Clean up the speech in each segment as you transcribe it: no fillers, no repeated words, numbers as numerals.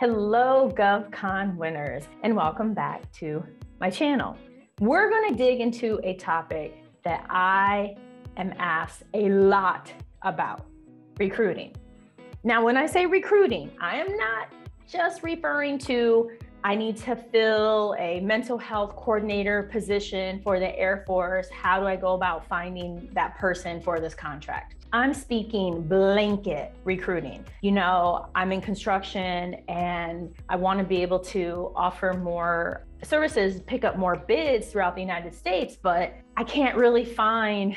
Hello, GovCon winners, and welcome back to my channel. We're going to dig into a topic that I am asked a lot about, recruiting. Now, when I say recruiting, I am not just referring to I need to fill a mental health coordinator position for the Air Force. How do I go about finding that person for this contract? I'm speaking blanket recruiting. You know, I'm in construction and I want to be able to offer more services, pick up more bids throughout the United States, but I can't really find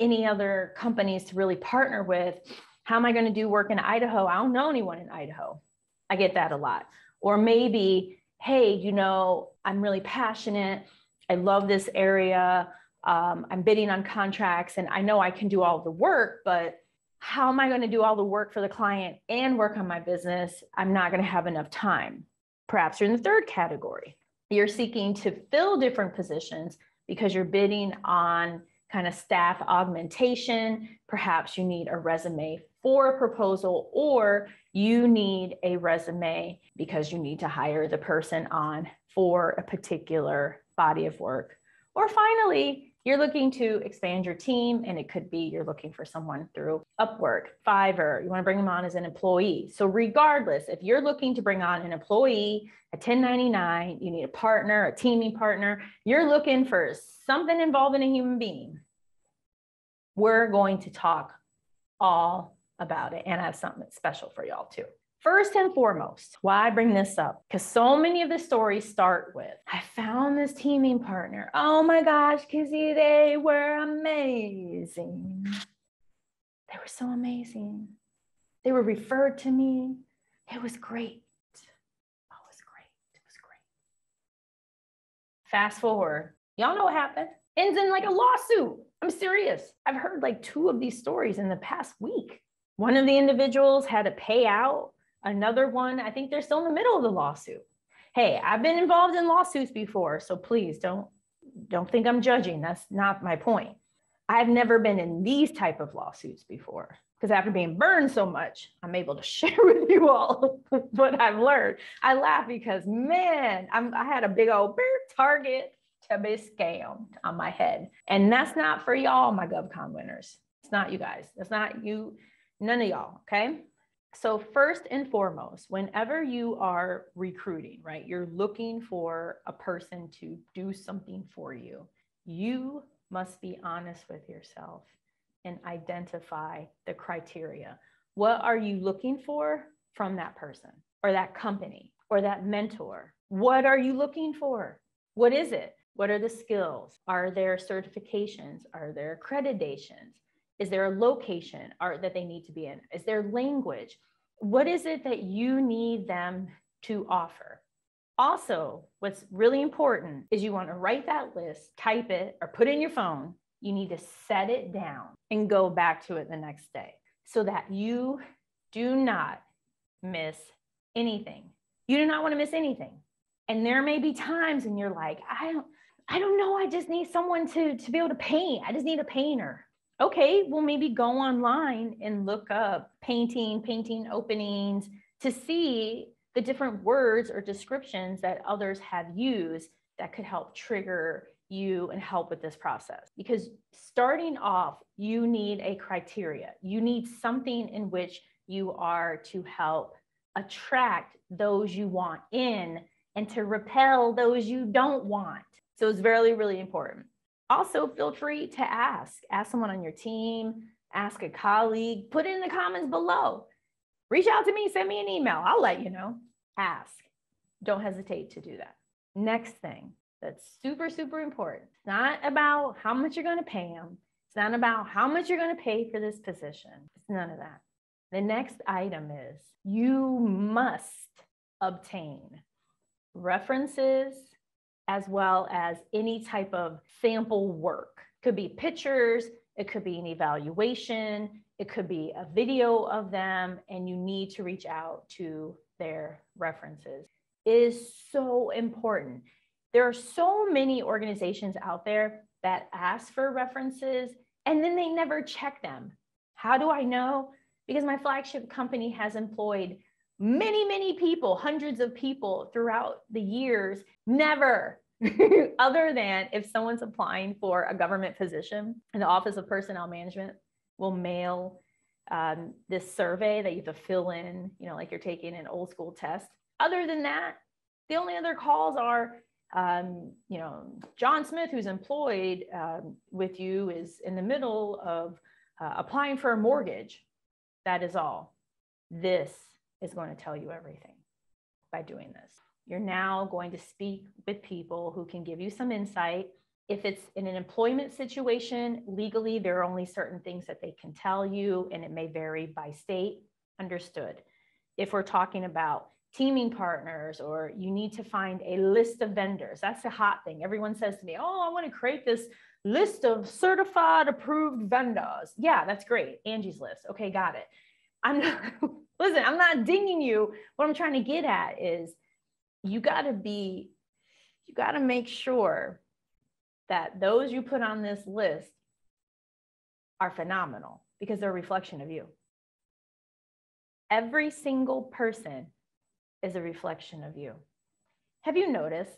any other companies to really partner with. How am I going to do work in Idaho? I don't know anyone in Idaho. I get that a lot. Or maybe, hey, you know, I'm really passionate. I love this area. I'm bidding on contracts and I know I can do all the work, but how am I going to do all the work for the client and work on my business? I'm not going to have enough time. Perhaps you're in the third category. You're seeking to fill different positions because you're bidding on kind of staff augmentation. Perhaps you need a resume for a proposal, or you need a resume because you need to hire the person on for a particular body of work. Or finally, you're looking to expand your team, and it could be you're looking for someone through Upwork, Fiverr. You want to bring them on as an employee. So regardless, if you're looking to bring on an employee, a 1099, you need a partner, a teaming partner, you're looking for something involving a human being. We're going to talk all about it, and I have something special for y'all too. First and foremost, why I bring this up, because so many of the stories start with, I found this teaming partner. Oh my gosh, Kizzy, they were amazing. They were so amazing. They were referred to me. It was great. Oh, it was great. It was great. Fast forward. Y'all know what happened. Ends in like a lawsuit. I'm serious. I've heard like two of these stories in the past week. One of the individuals had to pay out. Another one, I think they're still in the middle of the lawsuit. Hey, I've been involved in lawsuits before, so please don't think I'm judging. That's not my point. I've never been in these type of lawsuits before because after being burned so much, I'm able to share with you all what I've learned. I laugh because, man, I had a big old bear target to be scammed on my head. And that's not for y'all, my GovCon winners. It's not you guys. It's not you, none of y'all, okay? So first and foremost, whenever you are recruiting, right, you're looking for a person to do something for you, you must be honest with yourself and identify the criteria. What are you looking for from that person or that company or that mentor? What are you looking for? What is it? What are the skills? Are there certifications? Are there accreditations? Is there a location that they need to be in? Is there language? What is it that you need them to offer? Also, what's really important is you want to write that list, type it, or put it in your phone. You need to set it down and go back to it the next day so that you do not miss anything. You do not want to miss anything. And there may be times when you're like, I don't know. I just need someone to be able to paint. I just need a painter. Okay, well, maybe go online and look up painting openings to see the different words or descriptions that others have used that could help trigger you and help with this process. Because starting off, you need a criteria. You need something in which you are to help attract those you want in and to repel those you don't want. So it's really, really important. Also, feel free to ask someone on your team, ask a colleague, put it in the comments below. Reach out to me, send me an email. I'll let you know. Ask. Don't hesitate to do that. Next thing that's super, super important. It's not about how much you're going to pay them. It's not about how much you're going to pay for this position. It's none of that. The next item is you must obtain references, as well as any type of sample work. Could be pictures, it could be an evaluation, it could be a video of them, and you need to reach out to their references. It is so important. There are so many organizations out there that ask for references and then they never check them. How do I know? Because my flagship company has employed many, many people, hundreds of people throughout the years, never other than if someone's applying for a government position, and the Office of Personnel Management will mail this survey that you have to fill in, you know, like you're taking an old school test. Other than that, the only other calls are, you know, John Smith, who's employed with you, is in the middle of applying for a mortgage. That is all. This is going to tell you everything by doing this. You're now going to speak with people who can give you some insight. If it's in an employment situation, legally, there are only certain things that they can tell you, and it may vary by state. Understood. If we're talking about teaming partners, or you need to find a list of vendors, that's the hot thing. Everyone says to me, oh, I want to create this list of certified approved vendors. Yeah, that's great. Angie's List. Okay, got it. I'm not, listen, I'm not dinging you. What I'm trying to get at is, you got to make sure that those you put on this list are phenomenal, because they're a reflection of you. Every single person is a reflection of you. Have you noticed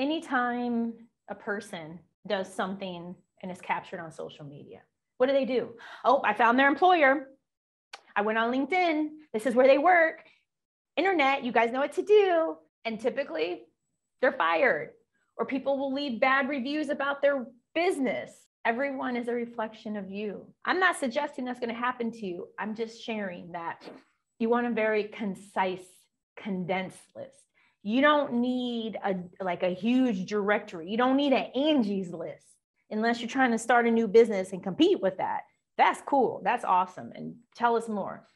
anytime a person does something and is captured on social media, what do they do? Oh, I found their employer. I went on LinkedIn. This is where they work. Internet, you guys know what to do. And typically they're fired, or people will leave bad reviews about their business. Everyone is a reflection of you. I'm not suggesting that's going to happen to you. I'm just sharing that you want a very concise, condensed list. You don't need a huge directory. You don't need an Angie's List unless you're trying to start a new business and compete with that. That's cool. That's awesome. And tell us more.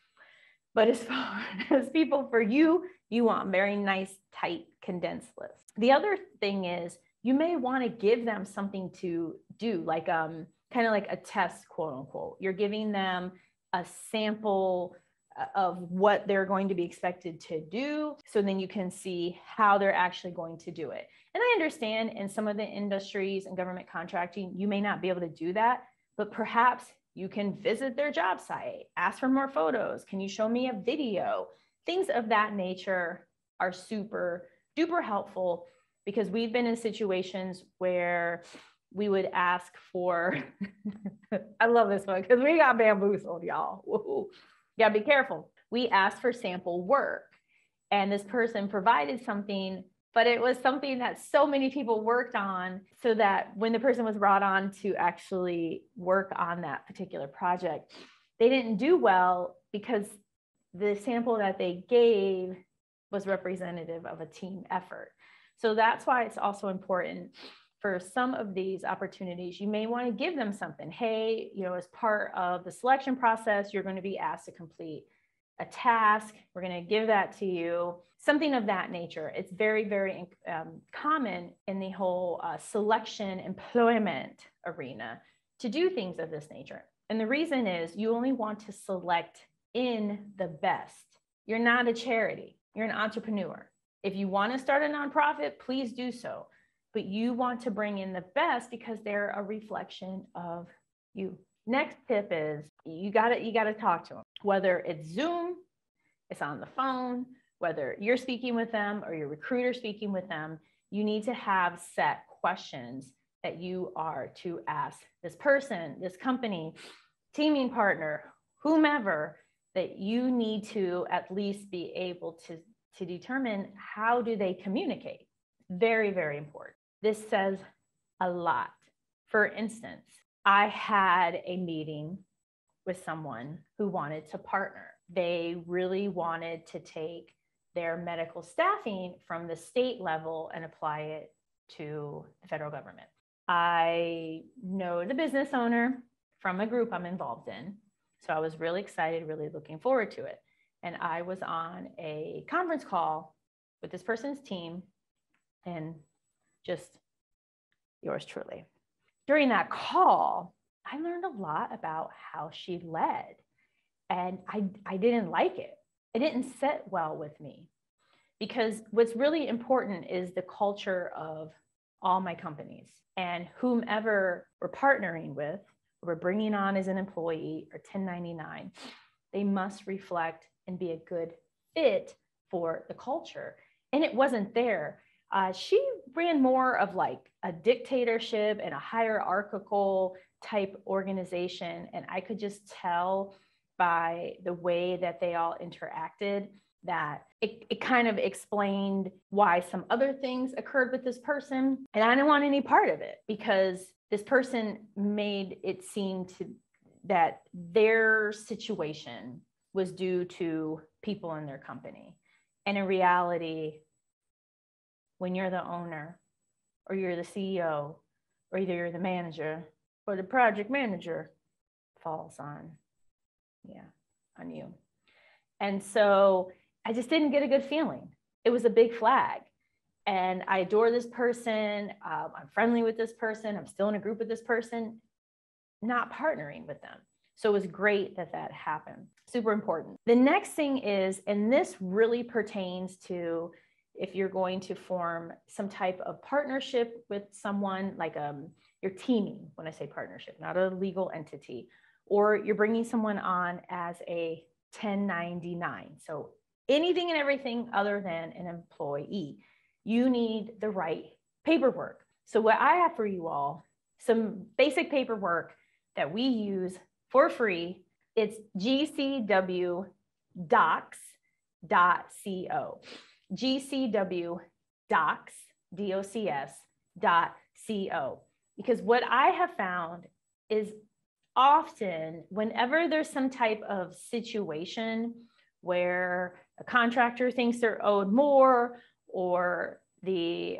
But as far as people for you, you want very nice, tight, condensed lists. The other thing is, you may want to give them something to do, like kind of like a test, quote unquote. You're giving them a sample of what they're going to be expected to do, so then you can see how they're actually going to do it. And I understand in some of the industries and government contracting, you may not be able to do that, but perhaps you can visit their job site, ask for more photos. Can you show me a video? Things of that nature are super duper helpful, because we've been in situations where we would ask for, I love this one because we got bamboozled, y'all. Whoa. Gotta be careful. We asked for sample work, and this person provided something, but it was something that so many people worked on, so that when the person was brought on to actually work on that particular project, they didn't do well because the sample that they gave was representative of a team effort. So that's why it's also important for some of these opportunities, you may want to give them something. Hey, you know, as part of the selection process, you're going to be asked to complete a task. We're going to give that to you. Something of that nature. It's very, very common in the whole selection employment arena to do things of this nature. And the reason is, you only want to select in the best. You're not a charity. You're an entrepreneur. If you want to start a nonprofit, please do so. But you want to bring in the best, because they're a reflection of you. Next tip is, you gotta talk to them. Whether it's Zoom, it's on the phone, whether you're speaking with them or your recruiter speaking with them, you need to have set questions that you are to ask this person, this company, teaming partner, whomever, that you need to at least be able to determine how do they communicate. Very, very important. This says a lot. For instance, I had a meeting with someone who wanted to partner. They really wanted to take their medical staffing from the state level and apply it to the federal government. I know the business owner from a group I'm involved in, so I was really excited, really looking forward to it. And I was on a conference call with this person's team, and just yours truly. During that call, I learned a lot about how she led, and I didn't like it. It didn't sit well with me, because what's really important is the culture of all my companies, and whomever we're partnering with, we're bringing on as an employee or 1099, they must reflect and be a good fit for the culture. And it wasn't there. She ran more of like a dictatorship and a hierarchical type organization. And I could just tell by the way that they all interacted that it kind of explained why some other things occurred with this person. And I didn't want any part of it because this person made it seem that their situation was due to people in their company. And in reality, when you're the owner or you're the CEO or either you're the manager or the project manager, falls on you. And so I just didn't get a good feeling. It was a big flag. And I adore this person. I'm friendly with this person. I'm still in a group with this person, not partnering with them. So it was great that that happened. Super important. The next thing is, and this really pertains to if you're going to form some type of partnership with someone, like you're teaming, when I say partnership, not a legal entity, or you're bringing someone on as a 1099. So anything and everything other than an employee, you need the right paperwork. So what I have for you all, some basic paperwork that we use for free, it's gcwdocs.co. gcwdocs.co. Because what I have found is often whenever there's some type of situation where a contractor thinks they're owed more, or the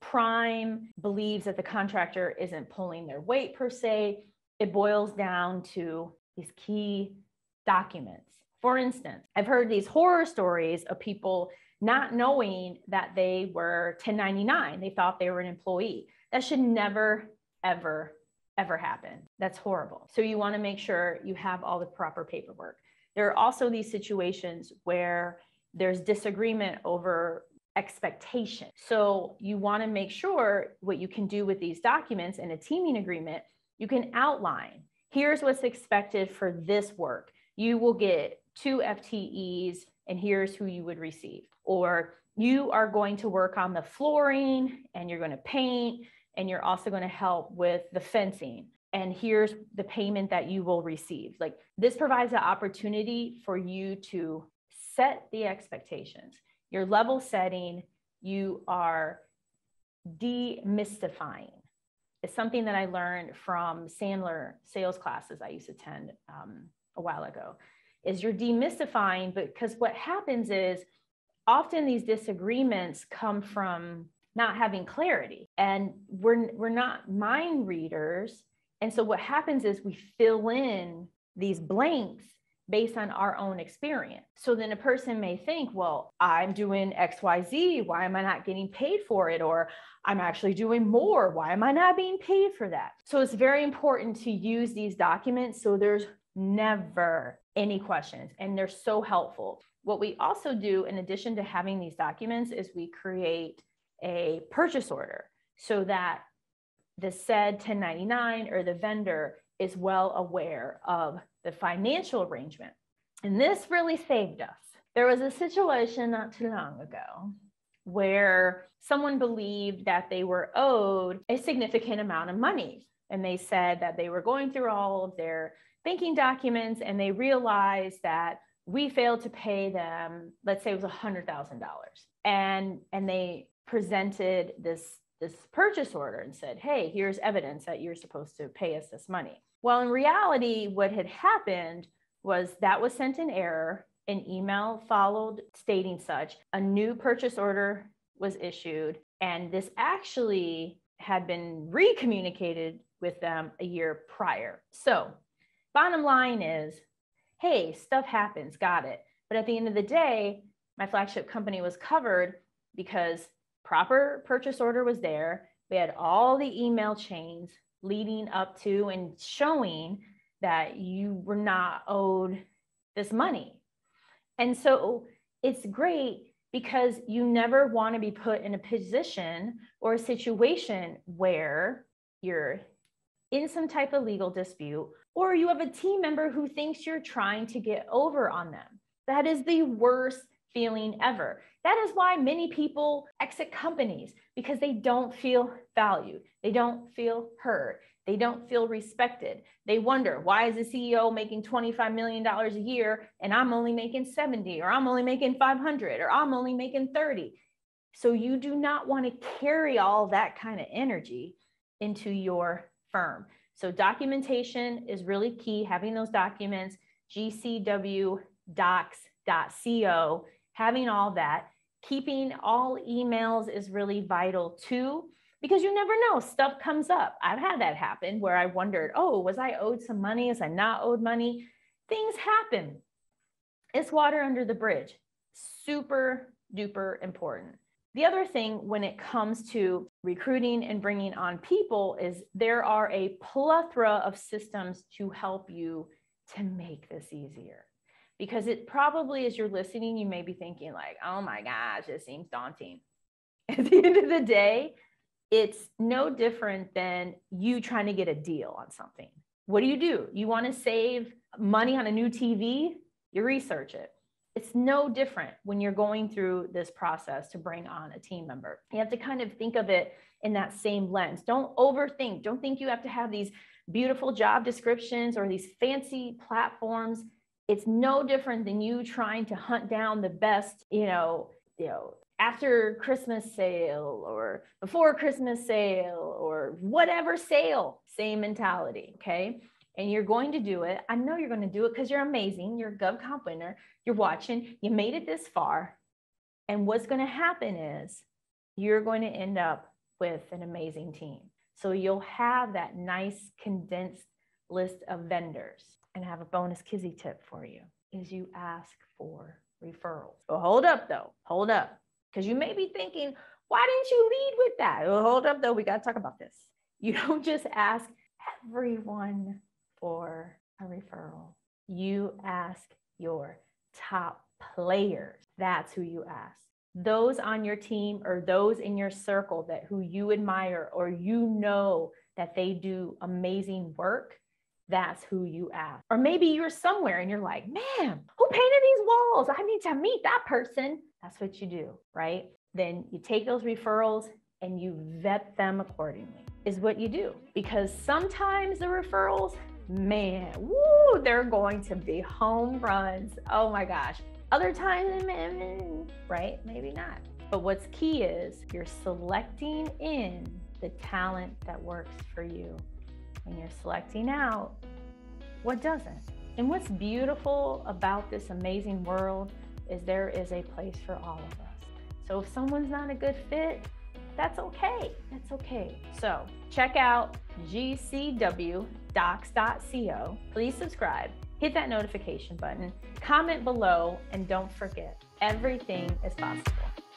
prime believes that the contractor isn't pulling their weight per se, it boils down to these key documents. For instance, I've heard these horror stories of people not knowing that they were 1099. They thought they were an employee. That should never, ever, ever happen. That's horrible. So you want to make sure you have all the proper paperwork. There are also these situations where there's disagreement over expectation. So you want to make sure what you can do with these documents in a teaming agreement, you can outline, here's what's expected for this work. You will get 2 FTEs, and here's who you would receive. Or you are going to work on the flooring, and you're going to paint, and you're also going to help with the fencing. And here's the payment that you will receive. Like, this provides an opportunity for you to set the expectations. You're level setting, you are demystifying. It's something that I learned from Sandler sales classes I used to attend a while ago. Is you're demystifying, because what happens is often these disagreements come from not having clarity, and we're not mind readers. And so what happens is we fill in these blanks based on our own experience. So then a person may think, well, I'm doing XYZ, why am I not getting paid for it? Or I'm actually doing more, why am I not being paid for that? So it's very important to use these documents so there's never any questions, and they're so helpful. What we also do, in addition to having these documents, is we create a purchase order so that the said 1099 or the vendor is well aware of the financial arrangement. And this really saved us. There was a situation not too long ago where someone believed that they were owed a significant amount of money, and they said that they were going through all of their banking documents, and they realized that we failed to pay them, let's say it was $100,000. And they presented this purchase order and said, hey, here's evidence that you're supposed to pay us this money. Well, in reality, what had happened was that was sent in error, an email followed stating such, a new purchase order was issued, and this actually had been recommunicated with them a year prior. So bottom line is, hey, stuff happens, got it. But at the end of the day, my flagship company was covered because proper purchase order was there. We had all the email chains leading up to and showing that you were not owed this money. And so it's great, because you never want to be put in a position or a situation where you're in some type of legal dispute, or you have a team member who thinks you're trying to get over on them. That is the worst feeling ever. That is why many people exit companies, because they don't feel valued. They don't feel heard. They don't feel respected. They wonder, why is the CEO making $25 million a year and I'm only making 70, or I'm only making 500, or I'm only making 30. So you do not want to carry all that kind of energy into your firm. So documentation is really key, having those documents, gcwdocs.co, having all that, keeping all emails is really vital too, because you never know, stuff comes up. I've had that happen where I wondered, oh, was I owed some money? Is I not owed money? Things happen. It's water under the bridge. Super duper important. The other thing when it comes to recruiting and bringing on people is there are a plethora of systems to help you to make this easier. Because it probably, as you're listening, you may be thinking like, oh my gosh, it seems daunting. At the end of the day, it's no different than you trying to get a deal on something. What do? You want to save money on a new TV? You research it. It's no different when you're going through this process to bring on a team member. You have to kind of think of it in that same lens. Don't overthink. Don't think you have to have these beautiful job descriptions or these fancy platforms. It's no different than you trying to hunt down the best, you know, after Christmas sale or before Christmas sale or whatever sale, same mentality, okay? And you're going to do it. I know you're going to do it because you're amazing. You're a GovCon winner. You're watching. You made it this far. And what's going to happen is you're going to end up with an amazing team. So you'll have that nice condensed list of vendors. And I have a bonus kizzy tip for you is you ask for referrals. Well, hold up though. Hold up. Because you may be thinking, why didn't you lead with that? Well, hold up though. We got to talk about this. You don't just ask everyone for a referral. You ask your top players. That's who you ask. Those on your team or those in your circle that who you admire or you know that they do amazing work, that's who you ask. Or maybe you're somewhere and you're like, man, who painted these walls? I need to meet that person. That's what you do, right? Then you take those referrals and you vet them accordingly is what you do. Because sometimes the referrals, man, woo, they're going to be home runs. Oh my gosh. Other times, right? Maybe not. But what's key is you're selecting in the talent that works for you. And you're selecting out what doesn't. And what's beautiful about this amazing world is there is a place for all of us. So if someone's not a good fit, that's okay. That's okay. So check out gcwdocs.co. Please subscribe, hit that notification button, comment below, and don't forget, everything is possible.